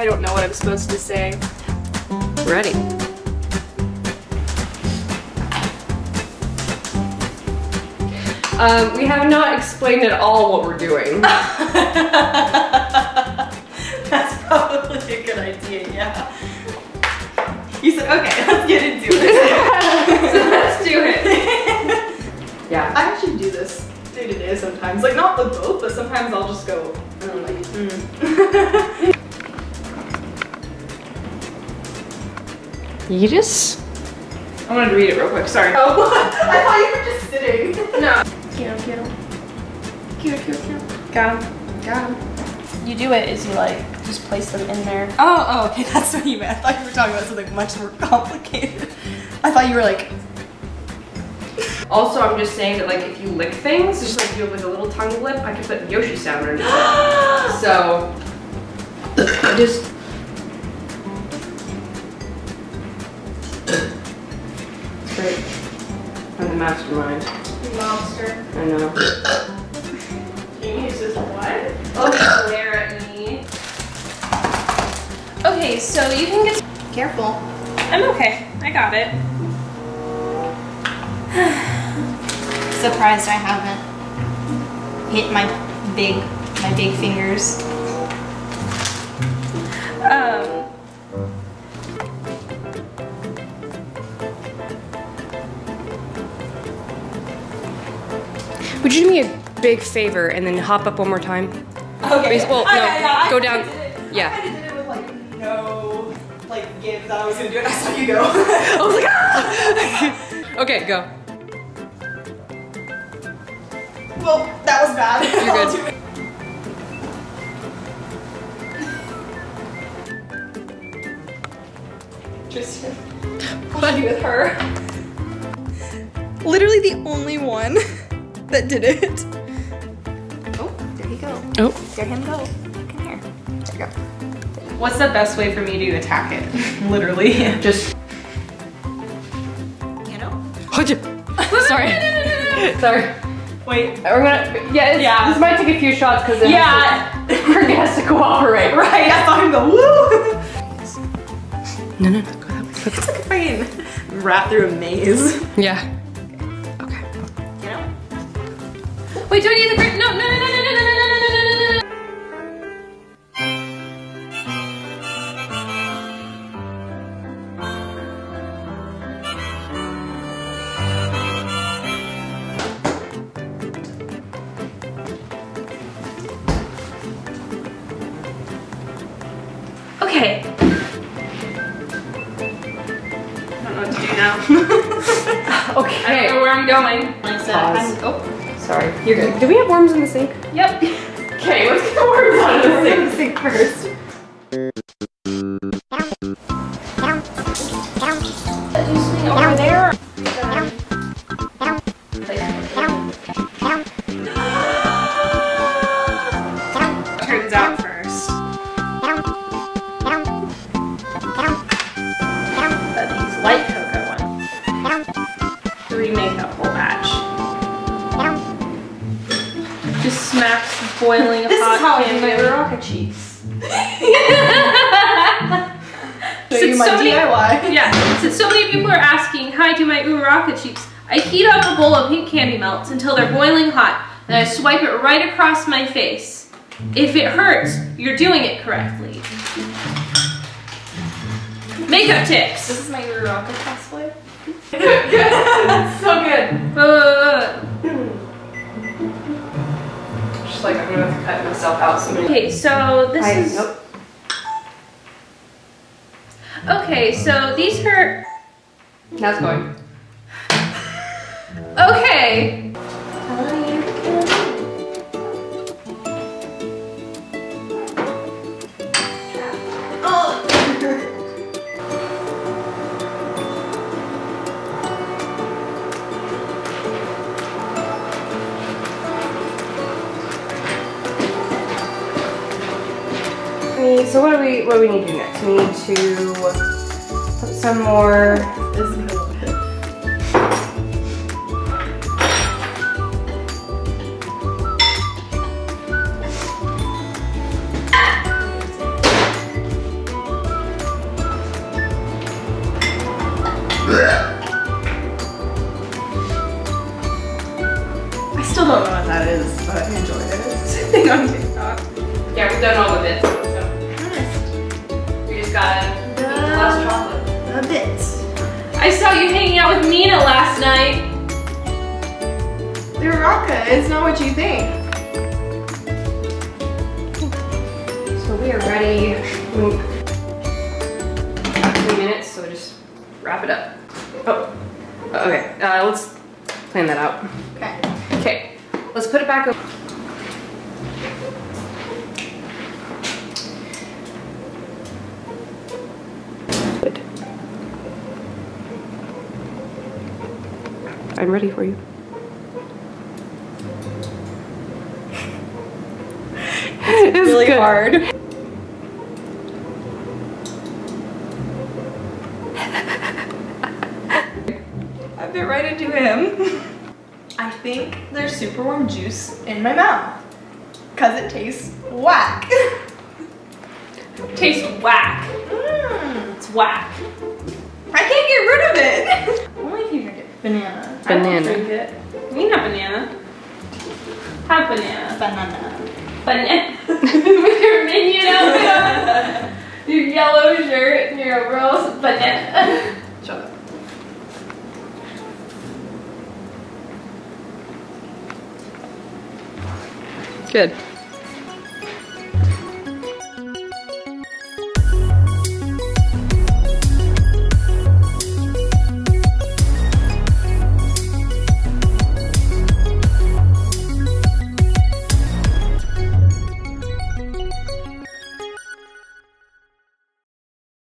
I don't know what I'm supposed to say. Ready. We have not explained at all what we're doing. That's probably a good idea, yeah. You said, okay, let's get into it. So let's do it. Yeah. I actually do this day to day sometimes. Like, not with both, but sometimes I'll just go, and I'm like, You just... I wanted to read it real quick, sorry. Oh, I thought you were just sitting. No. Get him, get him. Got him. Got him. You do it is you like, just place them in there. Oh, oh, okay, that's what you meant. I thought you were talking about something much more complicated. I thought you were like... Also, I'm just saying that like, if you lick things, just like you have like a little tongue lip, I could put Yoshi sound underneath it. So, just... Great. I'm the mastermind. Monster. I know. Can you use this one? Oh, glare at me. Okay, so you can get... Careful. I'm okay. I got it. Surprised I haven't hit my big fingers. Would you do me a big favor and then hop up one more time? Okay. Well, no, go down. Yeah. I did it with like no, like give that I was gonna do it. I saw you go. I was like, ah! Okay, go. Well, that was bad. You're good. Just what do with her? Literally the only one. That did it. Oh, there he go. Oh. There him go. Come here. There you go. What's the best way for me to attack it? Literally. Just. You know? Sorry. Sorry. Wait. We're gonna. Yeah, yeah. This might take a few shots because it Kirk has to cooperate. Right. I thought him go, woo! No, no, no. Go that way. It's like a fucking rat through a maze. Yeah. Wait, do I need the grip? No, no, no, no, no, no, no, no, no, no, no. Okay. I don't know what to do now. Okay. I don't know where I'm going. Like that. Oh. Sorry. You're good. Do we have worms in the sink? Yep. Okay, let's get the worms out of the sink first. Over there. Turns out first. These light cocoa ones. To remake that whole batch. Just smacks boiling a pot pan by Uraraka cheese. Show you my DIY. Yeah. Since so many people are asking, hi, do my Uraraka cheeks, I heat up a bowl of pink candy melts until they're boiling hot, then I swipe it right across my face. If it hurts, you're doing it correctly. Makeup tips. This is my Uraraka cosplay. Good. It's so good. Like I'm gonna have to cut myself out soon. Okay, so this is... Nope. Okay, so these hurt... Now it's going. Okay! So what do we need to do next? We need to put some more. This is a little bit. got less chocolate. A bit. I saw you hanging out with Nina last night. Uraraka, it's not what you think. So we are ready. 3 minutes, so just wrap it up. Oh, okay. Let's plan that out. Okay. Okay. Let's put it back over. I'm ready for you. It's really good. Hard. I bit right into him. I think there's super warm juice in my mouth because it tastes whack. It tastes whack. It's whack. I can't get rid of it. Only if you drink it. Banana. Banana. I don't drink it. You mean not banana. Have banana. Banana. Banana. With your minion outfit, your yellow shirt, and your overalls. Banana. Shut up. Good.